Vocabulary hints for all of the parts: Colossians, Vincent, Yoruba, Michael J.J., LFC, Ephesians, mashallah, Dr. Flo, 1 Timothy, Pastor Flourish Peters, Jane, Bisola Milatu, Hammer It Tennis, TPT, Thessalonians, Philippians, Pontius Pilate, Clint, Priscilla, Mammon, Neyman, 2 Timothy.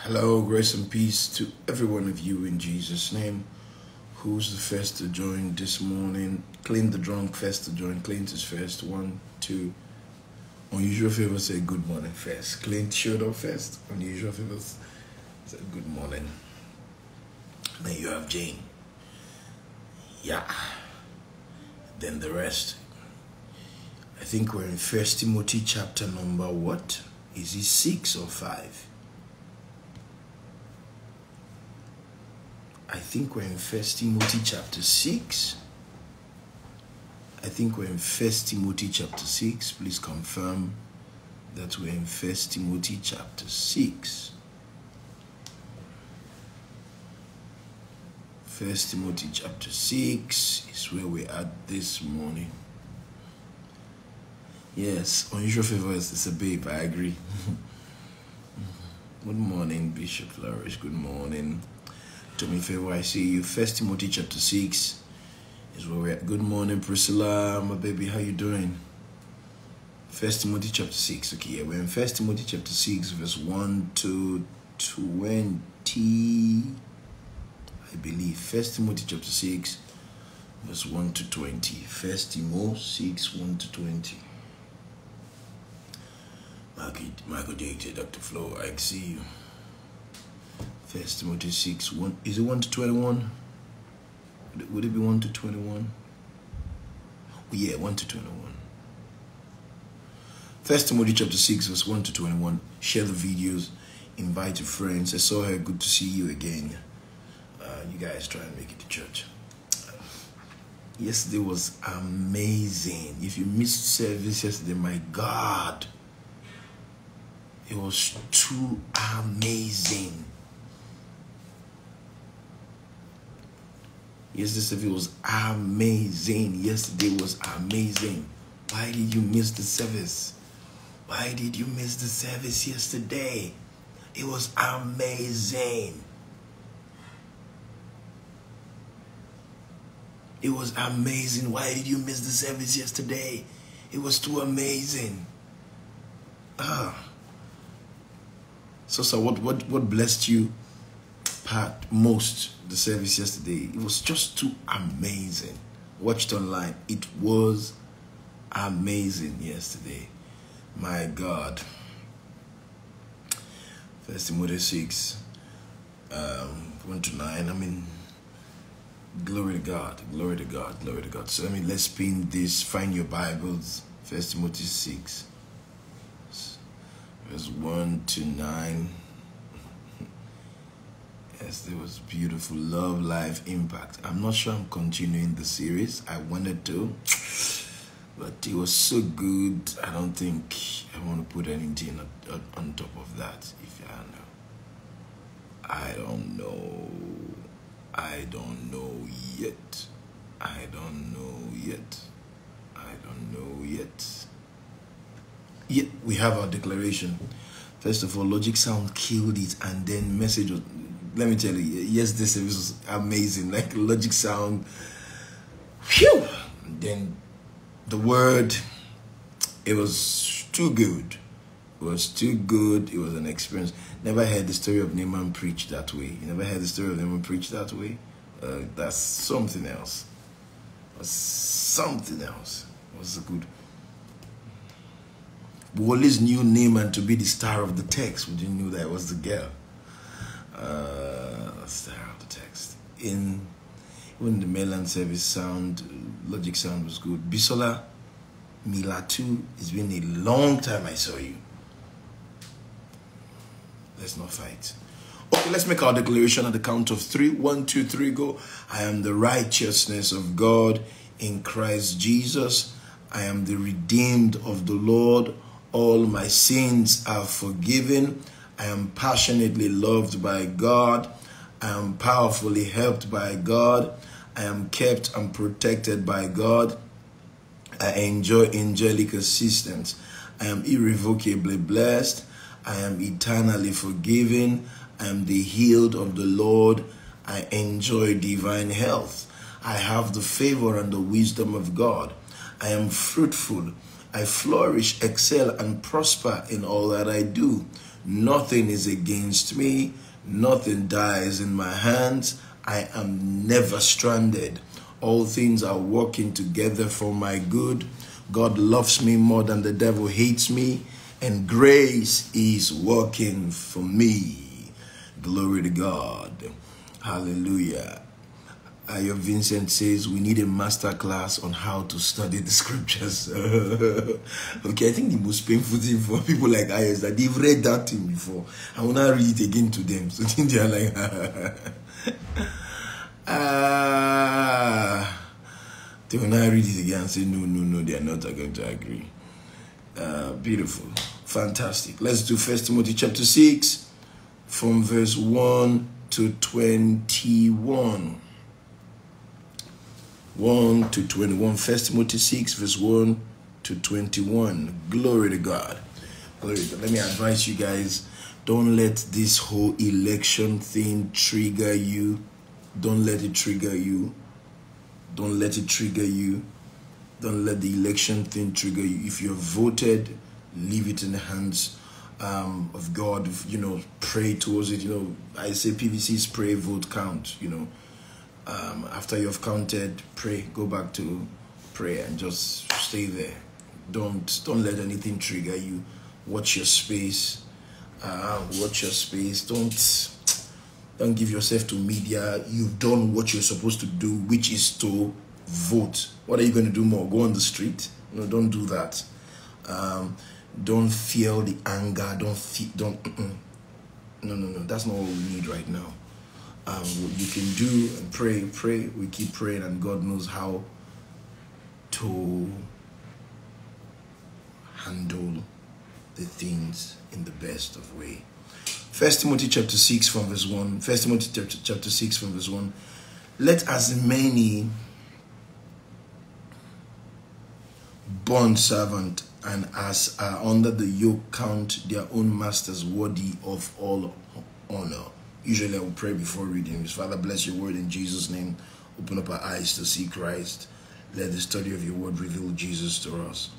Hello, grace and peace to every one of you in Jesus' name. Who's the first to join this morning? Clint the drunk first to join. Clint is first. 1, 2. Unusual Favor say good morning first. Clint showed up first. Unusual Favor said good morning. Then you have Jane. Yeah. Then the rest. I think we're in 1 Timothy chapter number what? Is it 6 or 5? I think we're in 1 Timothy chapter 6. I think we're in 1 Timothy chapter 6. Please confirm that we're in 1 Timothy chapter 6. 1 Timothy chapter 6 is where we're at this morning. Yes, Unusual Favor is a babe, I agree. Good morning, Bishop Flourish. Good morning. Tommy Favor, I see you. 1 Timothy chapter 6. Is where we're at. Good morning, Priscilla, my baby. How you doing? 1 Timothy chapter 6. Okay, yeah, we're in 1 Timothy chapter 6, verse 1 to 20, I believe. 1 Timothy chapter 6, verse 1 to 20. 1 Timothy 6, 1 to 20. Michael J.J., Dr. Flo, I see you. 1 Timothy 6, 1. Is it 1 to 21? Would it be 1 to 21? Oh, yeah, 1 to 21. 1 Timothy chapter 6, verse 1 to 21. Share the videos. Invite your friends. I saw her. Good to see you again. You guys try and make it to church. Yesterday was amazing. If you missed service yesterday, my God. It was too amazing. Yesterday service was amazing. Yesterday was amazing. Why did you miss the service? Why did you miss the service yesterday? It was amazing. It was amazing. Why did you miss the service yesterday? It was too amazing. So what blessed you most the service yesterday? It was just too amazing. Watched online. It was amazing yesterday. My God. 1 Timothy 6, 1 to 9. I mean, glory to God. Glory to God. Glory to God. So, I mean, let's pin this. Find your Bibles. 1 Timothy 6, verse 1 to 9. Yes, there was beautiful love, life, impact. I'm not sure I'm continuing the series. I wanted to, but it was so good. I don't think I want to put anything on top of that. If I know, I don't know yet. Yet we have our declaration. First of all, logic sound killed it, and then message. Let me tell you, yes, this service was amazing. Like logic sound, phew. And then the word, it was too good. It was too good. It was an experience. Never heard the story of Neyman preached that way. You never heard the story of Neyman preached that way? That's something else. It was something else. It was so good. We always knew Neyman to be the star of the text. We didn't know that it was the girl. Star of the text. Even the mainland service sound, logic sound was good. Bisola Milatu, it's been a long time I saw you. Let's not fight. Okay, let's make our declaration at the count of 3. 1, 2, 3, go. I am the righteousness of God in Christ Jesus. I am the redeemed of the Lord. All my sins are forgiven. I am passionately loved by God. I am powerfully helped by God. I am kept and protected by God. I enjoy angelic assistance. I am irrevocably blessed. I am eternally forgiven. I am the healed of the Lord. I enjoy divine health. I have the favor and the wisdom of God. I am fruitful. I flourish, excel, and prosper in all that I do. Nothing is against me. Nothing dies in my hands. I am never stranded. All things are working together for my good. God loves me more than the devil hates me. And grace is working for me. Glory to God. Hallelujah. Your Vincent says, we need a master class on how to study the scriptures. Okay, I think the most painful thing for people like I is that they've read that thing before. I want to read it again to them. So then they are like, they will not read it again and say, no, they are not going to agree. Beautiful. Fantastic. Let's do 1 Timothy chapter 6 from verse 1 to 21. 1 to 21. 1 Timothy 6 verse 1 to 21. Glory to God. Glory to God. Let me advise you guys, don't let this whole election thing trigger you. Don't let it trigger you. Don't let it trigger you. Don't let the election thing trigger you. If you're voted, leave it in the hands of God. You know, pray towards it. You know, I say PVC's pray, vote, count. You know, after you've counted, pray. Go back to prayer and just stay there. Don't let anything trigger you. Watch your space. Watch your space. Don't give yourself to media. You've done what you're supposed to do, which is to vote. What are you going to do more? Go on the street? No, don't do that. Don't feel the anger. No. That's not what we need right now. What you can do and pray. We keep praying, and God knows how to handle the things in the best of way. 1 Timothy chapter 6 from verse 1. 1 Timothy chapter 6 from verse 1. Let as many bond servant and as are under the yoke count their own masters worthy of all honor. Usually I will pray before reading this. Father, bless your word in Jesus' name. Open up our eyes to see Christ. Let the study of your word reveal Jesus to us.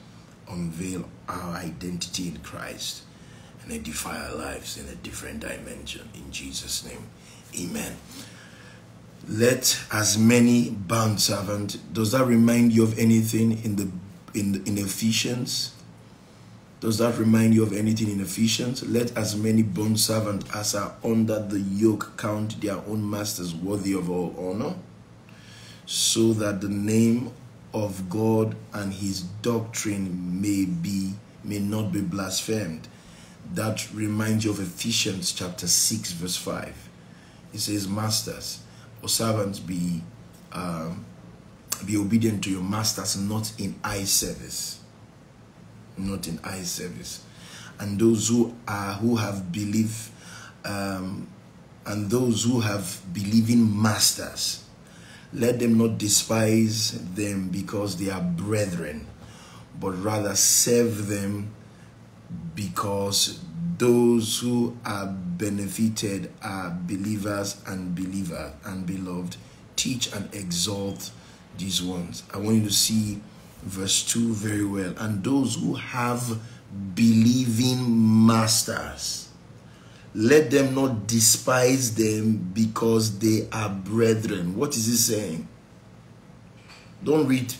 Unveil our identity in Christ. And edify our lives in a different dimension. In Jesus' name, amen. Let as many bond servant. Does that remind you of anything in Ephesians? Does that remind you of anything in Ephesians? Let as many bond servant as are under the yoke count their own masters worthy of all honor, so that the name of God and His doctrine may not be blasphemed. That reminds you of Ephesians chapter 6 verse 5. It says, masters or servants, be obedient to your masters, not in eye service. Not in eye service. And those who have believing masters, let them not despise them because they are brethren, but rather serve them, because those who are benefited are believers and beloved. Teach and exalt these ones. I want you to see verse 2 very well. And those who have believing masters, let them not despise them because they are brethren. What is he saying? Don't read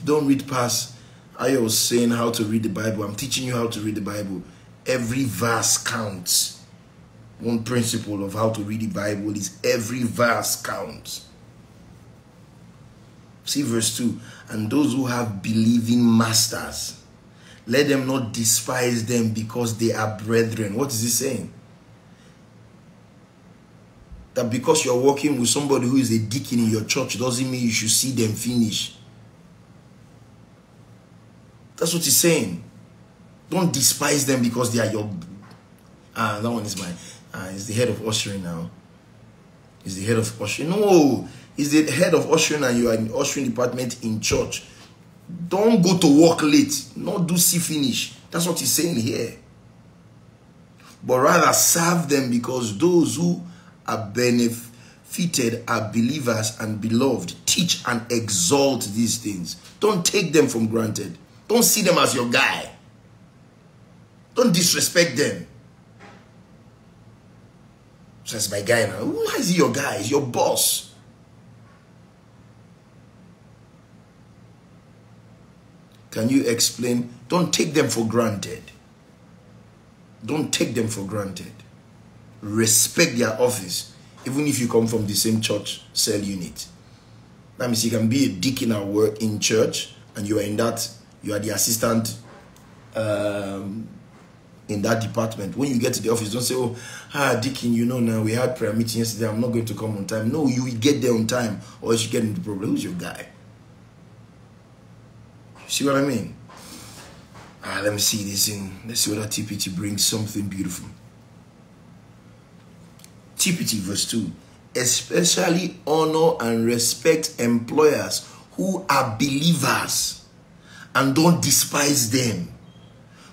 past. I was saying how to read the Bible. I'm teaching you how to read the Bible. Every verse counts. One principle of how to read the Bible is every verse counts. See verse 2. And those who have believing masters, let them not despise them because they are brethren. What is he saying? That because you're working with somebody who is a deacon in your church doesn't mean you should see them finish. That's what he's saying. Don't despise them because they are your... that one is mine. It's the head of ushering now. It's the head of ushering. No, it's the head of ushering and you are in the ushering department in church. Don't go to work late. Not do see finish. That's what he's saying here. But rather serve them, because those who are benefited are believers and beloved. Teach and exalt these things. Don't take them for granted. Don't see them as your guy. Don't disrespect them. So it's my guy now. Why is he your guy? He's your boss. Can you explain? Don't take them for granted. Don't take them for granted. Respect their office, even if you come from the same church cell unit. That means you can be a deacon at work in church, and you are in that, you are the assistant in that department. When you get to the office, don't say, oh, deacon, you know, now we had prayer meeting yesterday, I'm not going to come on time. No, you will get there on time, or else you get into problem. Who's your guy? See what I mean? Let me see this in. Let's see whether TPT brings something beautiful. TPT verse 2. Especially honor and respect employers who are believers and don't despise them,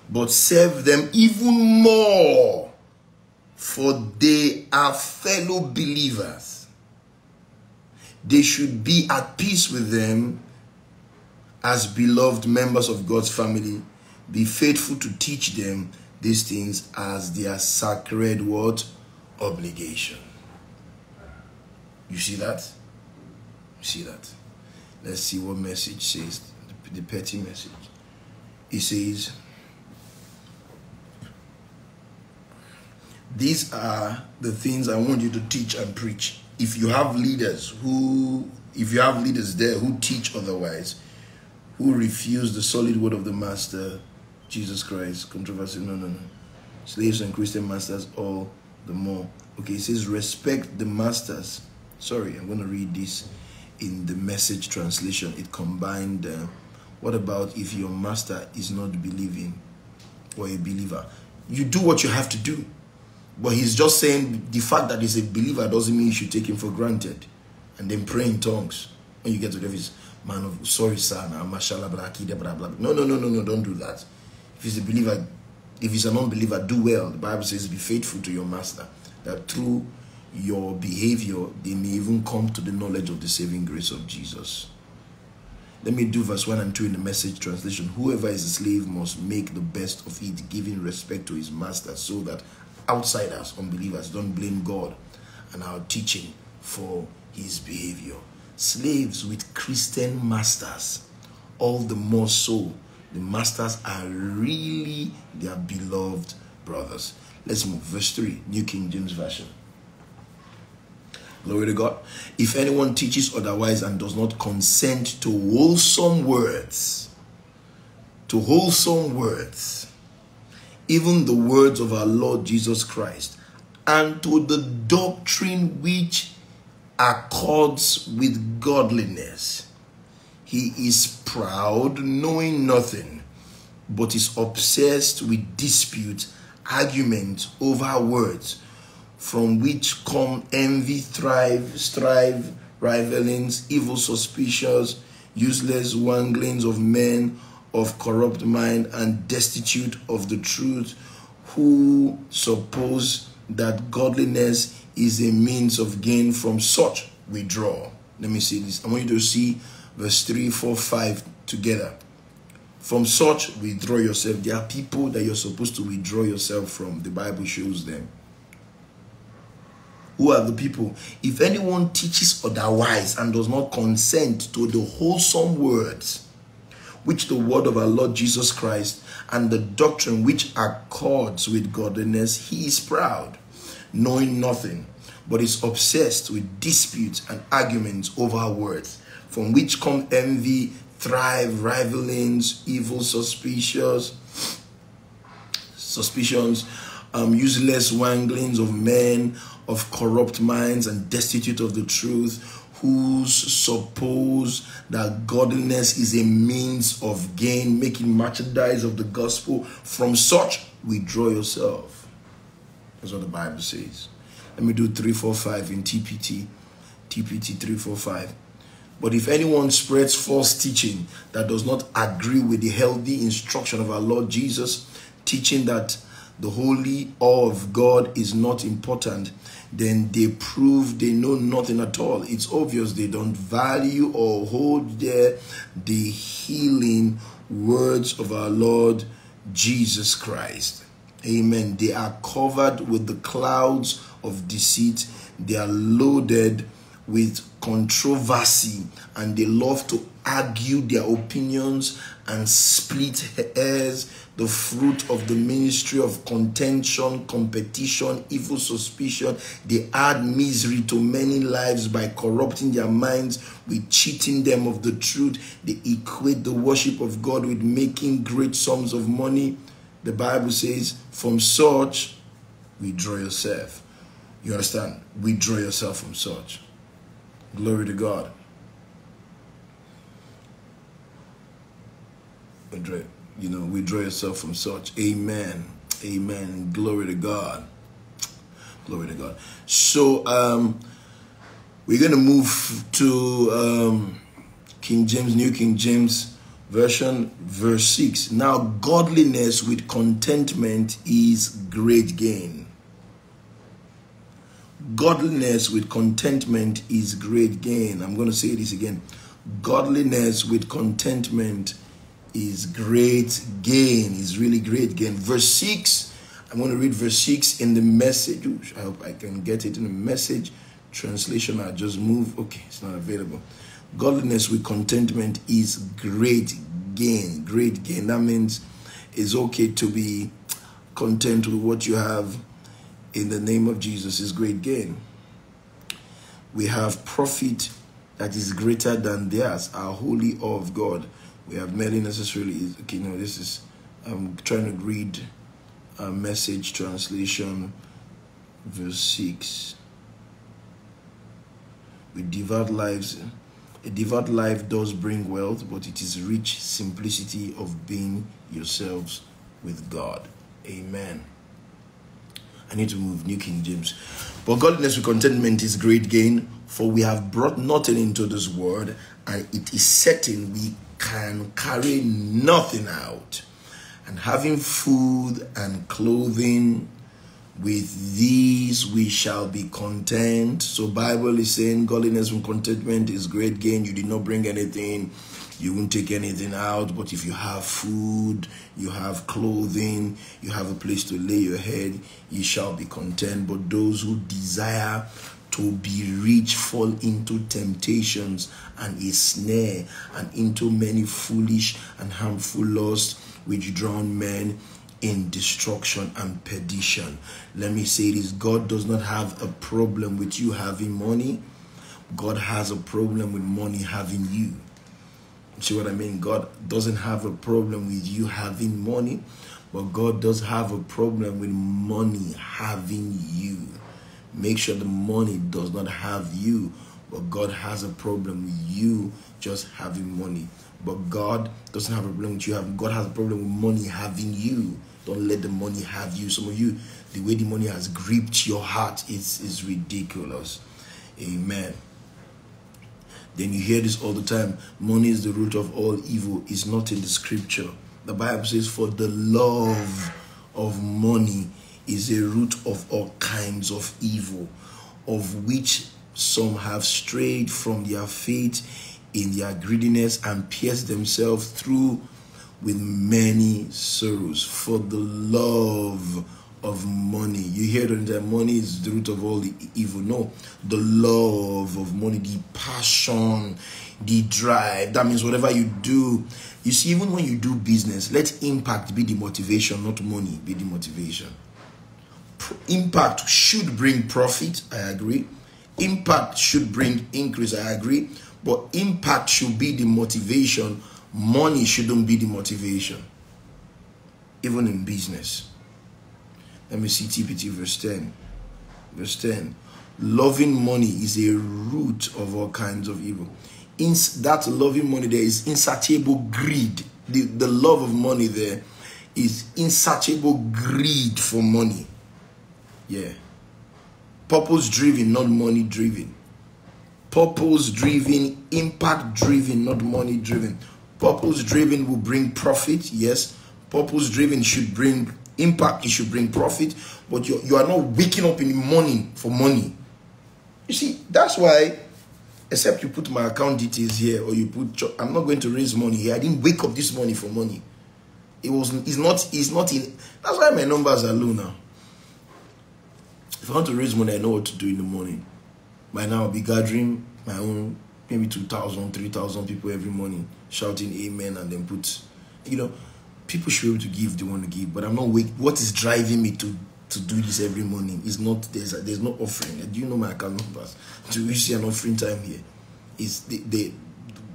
but serve them even more, for they are fellow believers. They should be at peace with them as beloved members of God's family. Be faithful to teach them these things as their sacred word obligation. You see that? You see that? Let's see what message says, the petty message. It says, these are the things I want you to teach and preach. If you have leaders who, if you have leaders there who teach otherwise, who refuse the solid word of the Master, Jesus Christ, controversy, no. Slaves and Christian masters, all the more. Okay, it says respect the masters. Sorry, I'm going to read this in the Message translation. It combined, what about if your master is not believing or a believer? You do what you have to do. But he's just saying the fact that he's a believer doesn't mean you should take him for granted. And then pray in tongues. When you get to the office, man of, sorry, sir, mashallah, blah, blah. No, don't do that. If he's a believer, if he's an unbeliever, do well. The Bible says be faithful to your master, that through your behavior, they may even come to the knowledge of the saving grace of Jesus. Let me do verse 1 and 2 in the Message translation. Whoever is a slave must make the best of it, giving respect to his master, so that outsiders, unbelievers, don't blame God and our teaching for his behavior. Slaves with Christian masters, all the more so, the masters are really their beloved brothers. Let's move. Verse 3, New King James Version. Glory to God. If anyone teaches otherwise and does not consent to wholesome words, even the words of our Lord Jesus Christ, and to the doctrine which accords with godliness, he is proud, knowing nothing, but is obsessed with disputes, arguments over words, from which come envy, strife, rivalings, evil suspicions, useless wanglings of men of corrupt mind and destitute of the truth, who suppose that godliness is a means of gain. From such withdraw. Let me see this. I want you to see verse 3, 4, 5 together. From such withdraw yourself. There are people that you're supposed to withdraw yourself from. The Bible shows them. Who are the people? If anyone teaches otherwise and does not consent to the wholesome words, which the word of our Lord Jesus Christ, and the doctrine which accords with godliness, he is proud, knowing nothing, but is obsessed with disputes and arguments over words, from which come envy, strife, rivalings, evil suspicions, useless wanglings of men of corrupt minds and destitute of the truth, who suppose that godliness is a means of gain, making merchandise of the gospel. From such withdraw yourself. That's what the Bible says. Let me do 3, 4, 5 in TPT. TPT 3, 4, 5. But if anyone spreads false teaching that does not agree with the healthy instruction of our Lord Jesus, teaching that the holy awe of God is not important, then they prove they know nothing at all. It's obvious they don't value or hold there the healing words of our Lord Jesus Christ. Amen. They are covered with the clouds of deceit. They are loaded with controversy, and they love to argue their opinions and split hairs. The fruit of the ministry of contention, competition, evil suspicion. They add misery to many lives by corrupting their minds with cheating them of the truth. They equate the worship of God with making great sums of money. The Bible says, from such, withdraw yourself. You understand? Withdraw yourself from such. Glory to God. Withdraw yourself from such. Amen. Amen. Glory to God. Glory to God. So, we're going to move to King James, New King James Version, verse 6. Now, godliness with contentment is great gain. Godliness with contentment is great gain. I'm going to say this again. Godliness with contentment is great gain, is really great gain. Verse 6, I'm going to read verse 6 in the Message. I hope I can get it in the Message translation. I just move. Okay, it's not available. Godliness with contentment is great gain. Great gain. That means it's okay to be content with what you have in the name of Jesus. Is great gain. We have profit that is greater than theirs, our holy awe of God. We have merely necessarily, okay, no, this is, I'm trying to read a Message translation, verse 6. With devout lives, a devout life does bring wealth, but it is rich simplicity of being yourselves with God. Amen. I need to move, New King James. But godliness with contentment is great gain, for we have brought nothing into this world, and it is certain we can carry nothing out. And having food and clothing, with these we shall be content. So Bible is saying godliness with contentment is great gain. You did not bring anything. You won't take anything out. But if you have food, you have clothing, you have a place to lay your head, you shall be content. But those who desire to be rich fall into temptations and a snare, and into many foolish and harmful lusts, which drown men in destruction and perdition. Let me say this. God does not have a problem with you having money. God has a problem with money having you. See what I mean? God doesn't have a problem with you having money, but God does have a problem with money having you. Make sure the money does not have you, but God has a problem with you just having money. But God doesn't have a problem with you having. God has a problem with money having you. Don't let the money have you. Some of you, the way the money has gripped your heart, it's ridiculous. Amen. Then you hear this all the time. Money is the root of all evil. It's not in the scripture. The Bible says, for the love of money is a root of all kinds of evil, of which some have strayed from their faith in their greediness and pierced themselves through with many sorrows. For the love of money. You hear that money is the root of all the evil. No, the love of money, the passion, the drive. That means whatever you do, you see, even when you do business, let impact be the motivation, not money be the motivation. Impact should bring profit, I agree. Impact should bring increase, I agree. But impact should be the motivation. Money shouldn't be the motivation, even in business. Let me see TPT verse 10. Verse 10. Loving money is a root of all kinds of evil. In that loving money, there is insatiable greed. The love of money there is insatiable greed for money. Yeah. Purpose driven, not money driven. Purpose driven, impact driven, not money driven. Purpose driven will bring profit, yes. Purpose driven should bring impact, it should bring profit. But you are not waking up in the morning for money. You see, that's why, except you put my account details here, or you put, I'm not going to raise money here. I didn't wake up this morning for money. It's not in, that's why my numbers are low now. If I want to raise money, I know what to do in the morning. By now, I'll be gathering my own, maybe 2,000, 3,000 people every morning, shouting amen, and then put, you know, people should be able to give, they want to give, but I'm not waiting. What is driving me to do this every morning is not, there's no offering. Do you know my account numbers? Do we see an offering time here? It's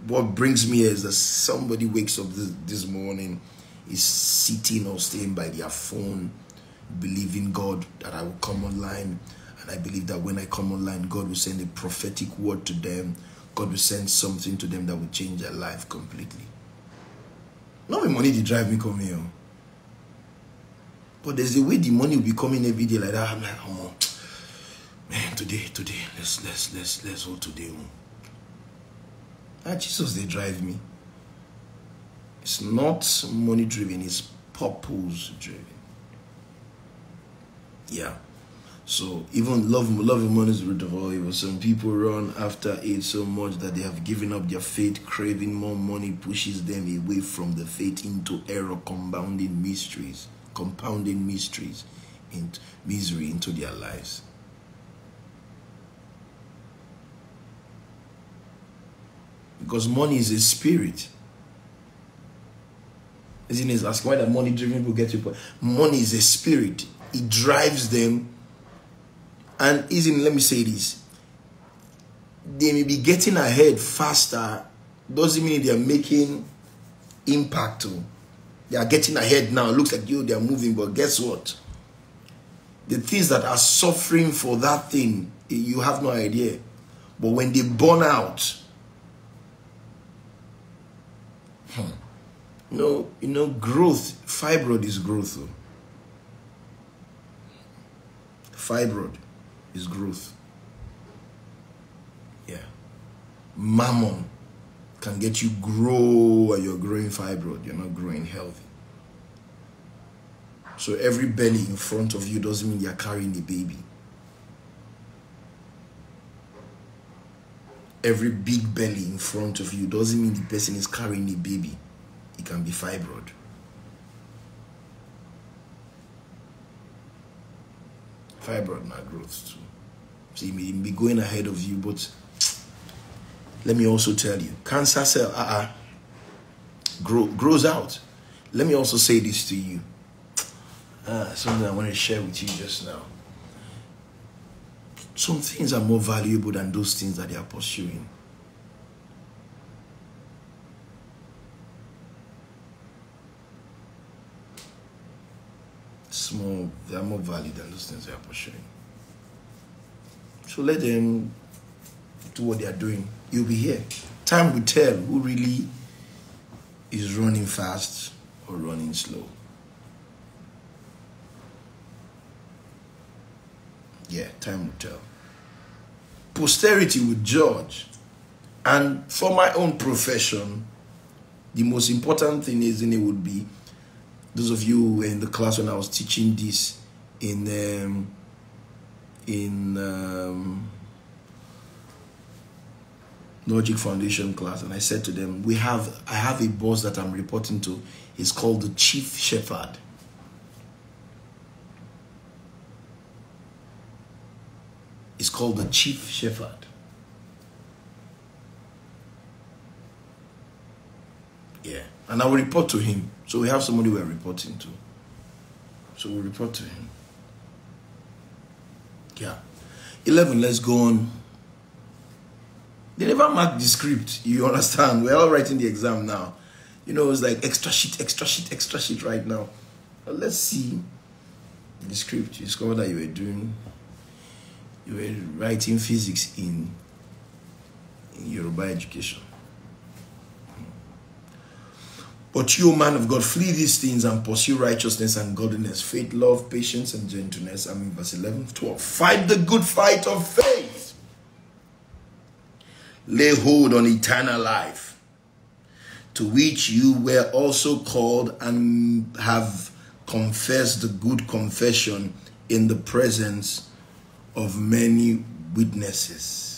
what brings me here is that somebody wakes up this morning, is sitting or staying by their phone, believing God that I will come online. And I believe that when I come online, God will send a prophetic word to them. God will send something to them that will change their life completely. Not the money they drive me come here. But there's a way the money will be coming every day like that. I'm like, oh, man, today, let's hold today. That Jesus, they drive me. It's not money driven, it's purpose driven. Yeah. So even loving money is root of all evil. Some people run after it so much that they have given up their faith. Craving more money pushes them away from the faith into error, compounding mysteries and misery into their lives. Because money is a spirit. Isn't it? Ask why that money-driven people get you. Money is a spirit. It drives them. And isn't, let me say this. They may be getting ahead faster. Doesn't mean they are making impact. They are getting ahead now. It looks like you, they are moving. But guess what? The things that are suffering for that thing, you have no idea. But when they burn out, you know, growth, fibroid is growth. Fibroid is growth. Yeah. Mammon can get you grow and you're growing fibroid. You're not growing healthy. So every belly in front of you doesn't mean you're carrying the baby. Every big belly in front of you doesn't mean the person is carrying a baby. It can be fibroid. Fibroid not growth too. So it may be going ahead of you, but let me also tell you, cancer cell grows out. Let me also say this to you. Something I want to share with you just now. Some things are more valuable than those things that they are pursuing. Small, they are more valuable than those things they are pursuing. So let them do what they are doing. You'll be here. Time will tell who really is running fast or running slow. Yeah, time will tell. Posterity will judge. And for my own profession, the most important thing is, and it would be, those of you who were in the class when I was teaching this in Logic Foundation class, and I said to them, I have a boss that I'm reporting to. He's called the Chief Shepherd. It's called the Chief Shepherd. Yeah. And I will report to him. So we have somebody we are reporting to. So we'll report to him. Yeah. 11, let's go on. They never marked the script. You understand? We're all writing the exam now. You know, it's like extra sheet right now. But let's see the script. You discovered that you were doing... You were writing physics in Yoruba education. But you, man of God, flee these things and pursue righteousness and godliness, faith, love, patience, and gentleness. I mean, verse 11, 12. Fight the good fight of faith. Lay hold on eternal life, to which you were also called and have confessed the good confession in the presence of many witnesses.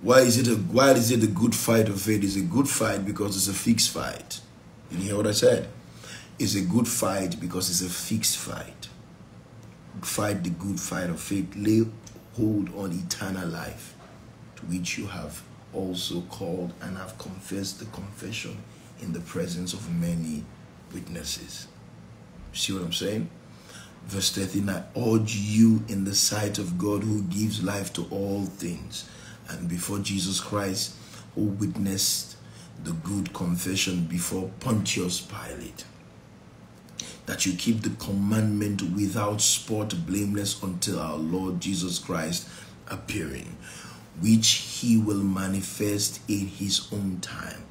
Why is it a good fight of faith? It's a good fight because it's a fixed fight. You hear what I said? It's a good fight because it's a fixed fight. Fight the good fight of faith. Lay hold on eternal life, to which you have also called and have confessed the confession in the presence of many witnesses. See what I'm saying? Verse 13, I urge you in the sight of God, who gives life to all things, and before Jesus Christ, who witnessed the good confession before Pontius Pilate, that you keep the commandment without spot, blameless, until our Lord Jesus Christ appearing, which he will manifest in his own time.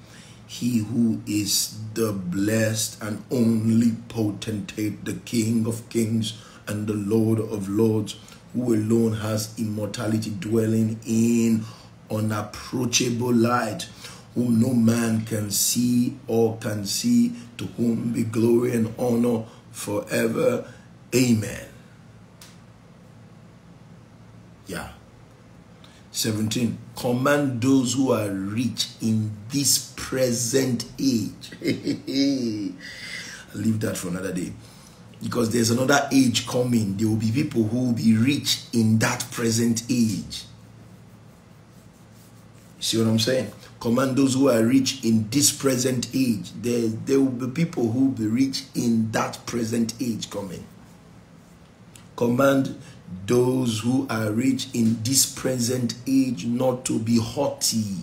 He who is the blessed and only potentate, the King of kings and the Lord of lords, who alone has immortality, dwelling in unapproachable light, whom no man can see or can see, to whom be glory and honor forever. Amen. Yeah. 17, command those who are rich in this present age. I'll leave that for another day, because there's another age coming. There will be people who will be rich in that present age. See what I'm saying? Command those who are rich in this present age. There will be people who will be rich in that present age coming. Command those who are rich in this present age not to be haughty,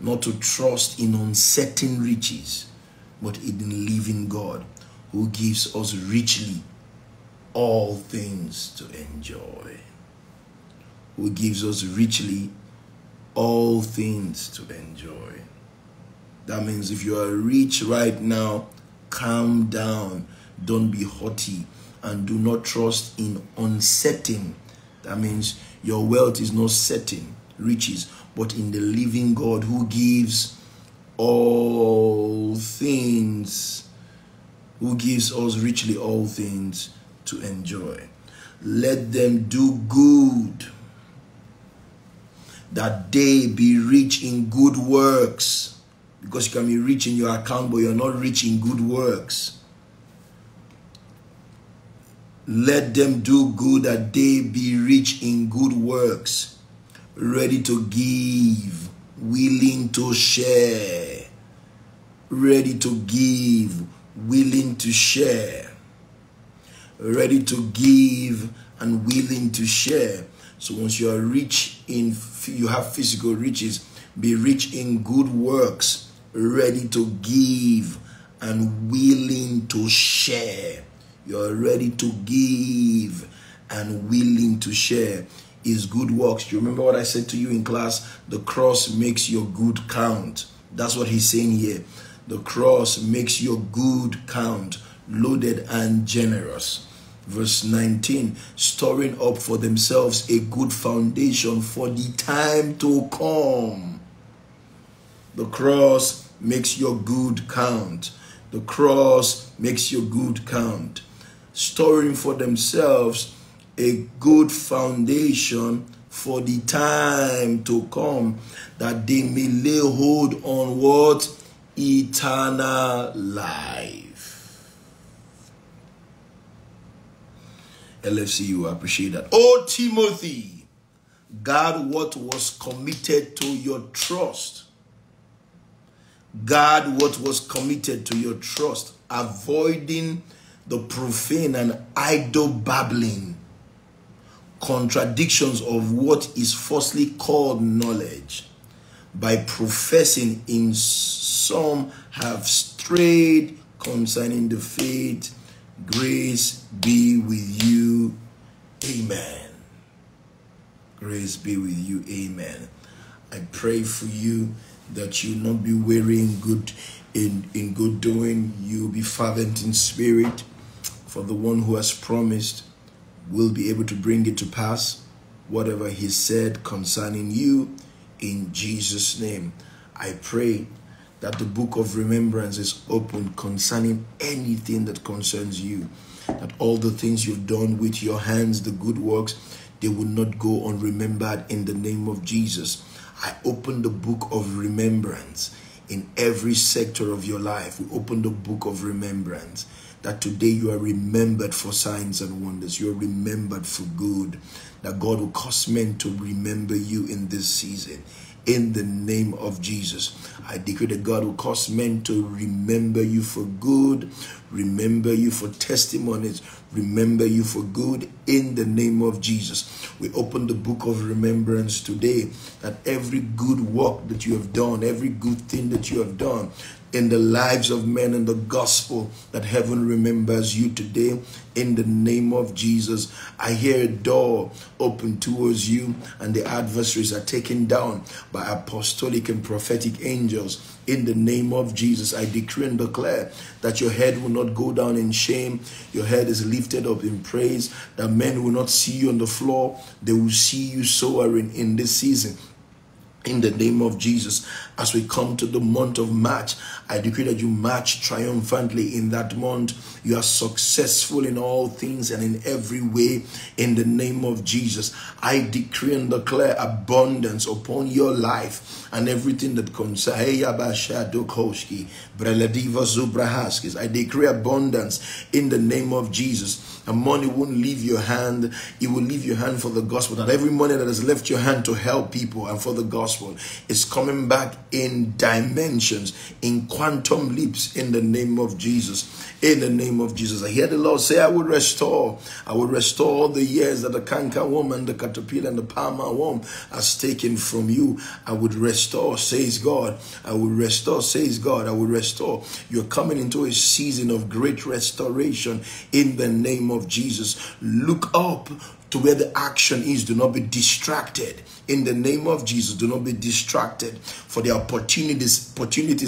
not to trust in uncertain riches, but in living God, who gives us richly all things to enjoy. Who gives us richly all things to enjoy. That means if you are rich right now, calm down. Don't be haughty, and do not trust in uncertain. That means your wealth is not certain riches, but in the living God, who gives all things, who gives us richly all things to enjoy. Let them do good, that they be rich in good works. Because you can be rich in your account, but you're not rich in good works. Let them do good, that they be rich in good works, ready to give, willing to share. Ready to give, willing to share. Ready to give and willing to share. So once you are rich in, you have physical riches, be rich in good works, ready to give and willing to share. You are ready to give and willing to share is good works. You remember what I said to you in class? The cross makes your good count. That's what he's saying here. The cross makes your good count, loaded and generous. Verse 19, storing up for themselves a good foundation for the time to come. The cross makes your good count. The cross makes your good count. Storing for themselves a good foundation for the time to come, that they may lay hold on what? Eternal life. LFC, you appreciate that. Oh, Timothy, guard what was committed to your trust. Guard what was committed to your trust, avoiding the profane and idle babbling, contradictions of what is falsely called knowledge, by professing in some have strayed concerning the faith. Grace be with you. Amen. Grace be with you. Amen. I pray for you that you not be weary in good doing. You be fervent in spirit, for the one who has promised will be able to bring it to pass, whatever he said concerning you, in Jesus' name. I pray that the book of remembrance is open concerning anything that concerns you, that all the things you've done with your hands, the good works, they will not go unremembered in the name of Jesus. I open the book of remembrance in every sector of your life. We open the book of remembrance, that today you are remembered for signs and wonders. You are remembered for good, that God will cause men to remember you in this season. In the name of Jesus, I decree that God will cause men to remember you for good, remember you for testimonies, remember you for good in the name of Jesus. We open the book of remembrance today, that every good work that you have done, every good thing that you have done in the lives of men in the gospel, that heaven remembers you today in the name of Jesus. I hear a door open towards you, and the adversaries are taken down by apostolic and prophetic angels. In the name of Jesus, I decree and declare that your head will not go down in shame. Your head is lifted up in praise, that men will not see you on the floor. They will see you soaring in this season. In the name of Jesus, as we come to the month of March, I decree that you march triumphantly in that month. You are successful in all things and in every way in the name of Jesus. I decree and declare abundance upon your life and everything that concerns. I decree abundance in the name of Jesus. And money won't leave your hand. It will leave your hand for the gospel. That every money that has left your hand to help people and for the gospel is coming back in dimensions, in quantum leaps in the name of Jesus. In the name of Jesus, I hear the Lord say, I will restore all the years that the canker worm and the caterpillar and the palmer worm has taken from you. I would restore, says God. I will restore, says God. I will restore. You're coming into a season of great restoration in the name of Jesus. Look up to where the action is. Do not be distracted. In the name of Jesus, do not be distracted, for the opportunities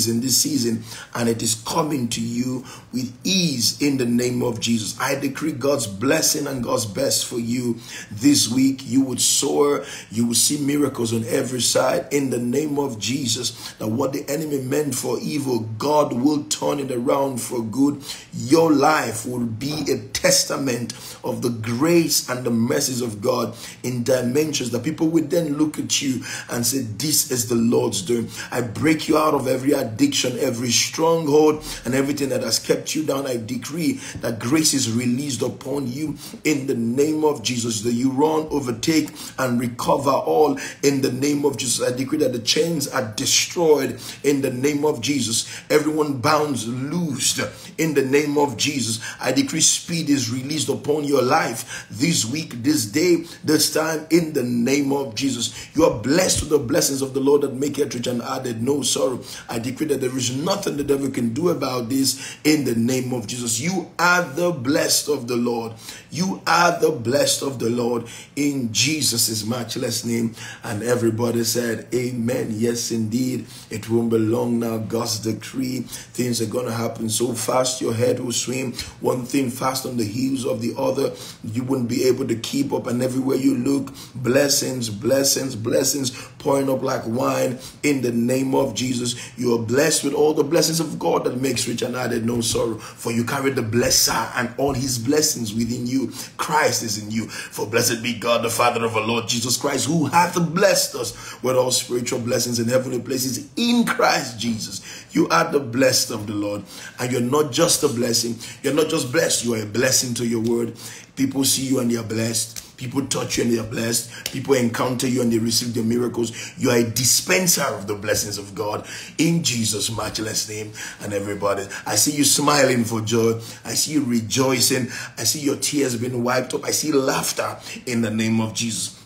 in this season, and it is coming to you with ease in the name of Jesus. I decree God's blessing and God's best for you this week. You would soar. You will see miracles on every side in the name of Jesus, that what the enemy meant for evil, God will turn it around for good. Your life will be a testament of the grace and the mercies of God in dimensions that people would then look at you and say, this is the Lord's doing. I break you out of every addiction, every stronghold, and everything that has kept you down. I decree that grace is released upon you in the name of Jesus, that you run, overtake, and recover all in the name of Jesus. I decree that the chains are destroyed in the name of Jesus. Everyone bounds loosed in the name of Jesus. I decree speed is released upon your life this week, this day, this time in the name of Jesus. You are blessed with the blessings of the Lord that make it rich and added no sorrow. I decree that there is nothing the devil can do about this in the name of Jesus. You are the blessed of the Lord. You are the blessed of the Lord in Jesus' matchless name. And everybody said, amen. Yes, indeed. It won't be long now. God's decree. Things are going to happen so fast your head will swim. One thing fast on the heels of the other. You wouldn't be able to keep up, and everywhere you look, blessings, blessings, blessings pouring up like wine in the name of Jesus. You are blessed with all the blessings of God that makes rich and added no sorrow, for you carry the blesser and all his blessings within you. Christ is in you. For blessed be God, the Father of our Lord Jesus Christ, who hath blessed us with all spiritual blessings in heavenly places in Christ Jesus. You are the blessed of the Lord, and you're not just a blessing. You're not just blessed, you are a blessing to your world. People see you and they are blessed. People touch you and they are blessed. People encounter you and they receive their miracles. You are a dispenser of the blessings of God in Jesus' matchless name. And everybody, I see you smiling for joy. I see you rejoicing. I see your tears being wiped up. I see laughter in the name of Jesus.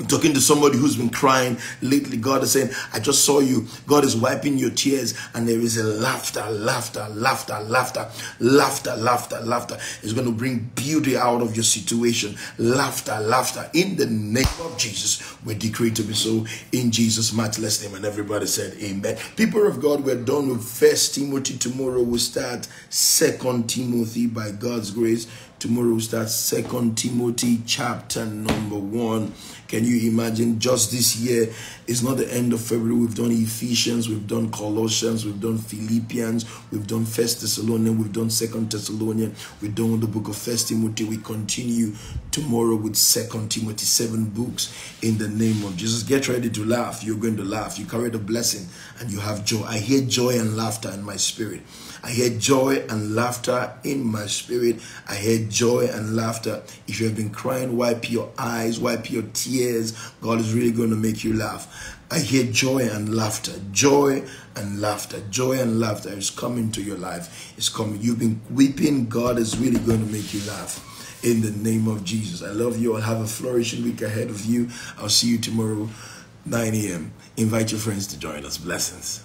I'm talking to somebody who's been crying lately. God is saying, I just saw you. God is wiping your tears, and there is a laughter, laughter, laughter, laughter, laughter, laughter, laughter. It's going to bring beauty out of your situation. Laughter, laughter. In the name of Jesus, we decree to be so in Jesus' matchless name. And everybody said, amen. People of God, we're done with 1 Timothy. Tomorrow we'll start 2 Timothy by God's grace. Tomorrow we start 2 Timothy chapter number 1. Can you imagine? Just this year, it's not the end of February. We've done Ephesians, we've done Colossians, we've done Philippians, we've done 1 Thessalonians, we've done 2 Thessalonians, we've done the book of 1 Timothy. We continue tomorrow with 2 Timothy, 7 books in the name of Jesus. Get ready to laugh. You're going to laugh. You carry the blessing and you have joy. I hear joy and laughter in my spirit. I hear joy and laughter in my spirit. I hear joy and laughter. If you have been crying, wipe your eyes, wipe your tears. God is really going to make you laugh. I hear joy and laughter. Joy and laughter. Joy and laughter is coming to your life. It's coming. You've been weeping. God is really going to make you laugh. In the name of Jesus. I love you all. Have a flourishing week ahead of you. I'll see you tomorrow, 9 a.m. Invite your friends to join us. Blessings.